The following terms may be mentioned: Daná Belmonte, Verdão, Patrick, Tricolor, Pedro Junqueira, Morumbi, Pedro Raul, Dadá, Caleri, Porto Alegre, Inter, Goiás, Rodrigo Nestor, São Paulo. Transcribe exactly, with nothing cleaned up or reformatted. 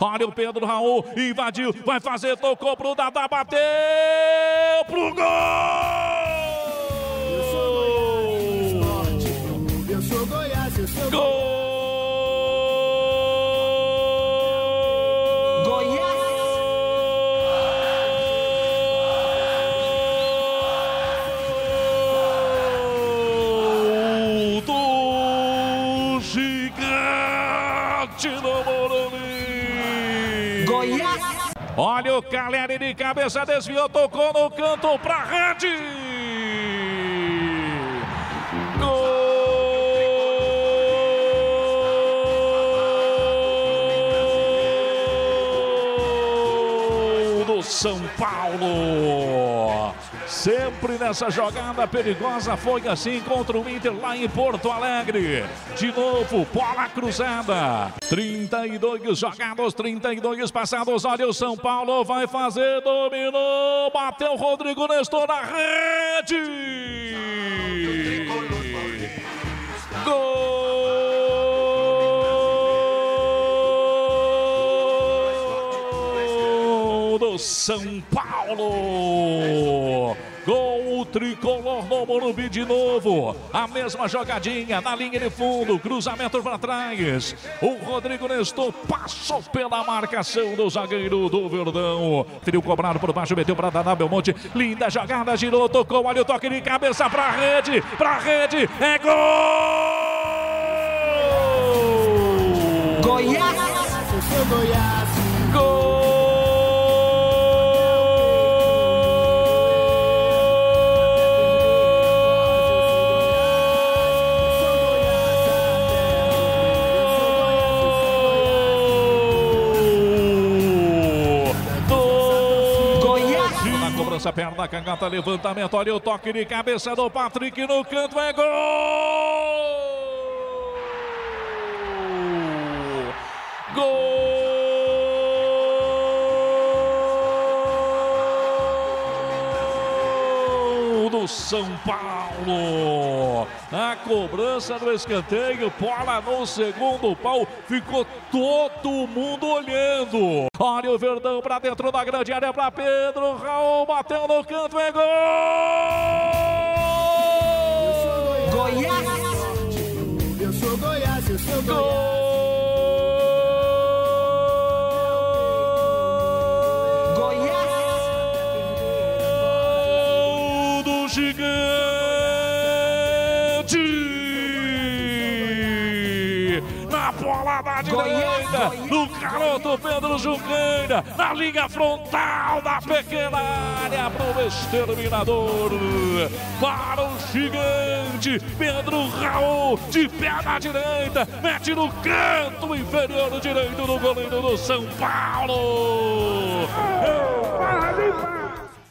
Olha o Pedro Raul, invadiu, vai fazer, tocou pro Dadá, bateu pro gol! Eu sou Goiás, eu sou Goiás, eu sou Goiás. Olha o Caleri de cabeça, desviou, tocou no canto pra rede. Gol do São Paulo. Sempre nessa jogada perigosa, foi assim contra o Inter lá em Porto Alegre. De novo, bola cruzada. trinta e dois jogados, trinta e dois passados. Olha o São Paulo, vai fazer, dominou, bateu Rodrigo Nestor na rede. Gol! Do São Paulo, gol tricolor no Morumbi de novo, a mesma jogadinha na linha de fundo, cruzamento para trás, o Rodrigo Nestor passou pela marcação do zagueiro do Verdão, trio cobrado por baixo, meteu para Daná Belmonte, linda jogada, girou, tocou, olha o toque de cabeça para a rede, para a rede, é gol! Goiás! Goiás! Gol! Cobrança, perna, cangata, levantamento, olha o toque de cabeça do Patrick no canto, é gol! Gol do São Paulo! A cobrança do escanteio, bola no segundo pau, ficou todo mundo olhando. Olha o Verdão para dentro da grande área para Pedro Raul, bateu no canto, é gol! Goiás! Eu sou Goiás, eu sou Goiás! Goiás! Gol do gigante! Na bola da direita! Do garoto Pedro Junqueira, na linha frontal da pequena área para o exterminador, para o gigante Pedro Raul, de pé na direita, mete no canto inferior direito do goleiro do São Paulo.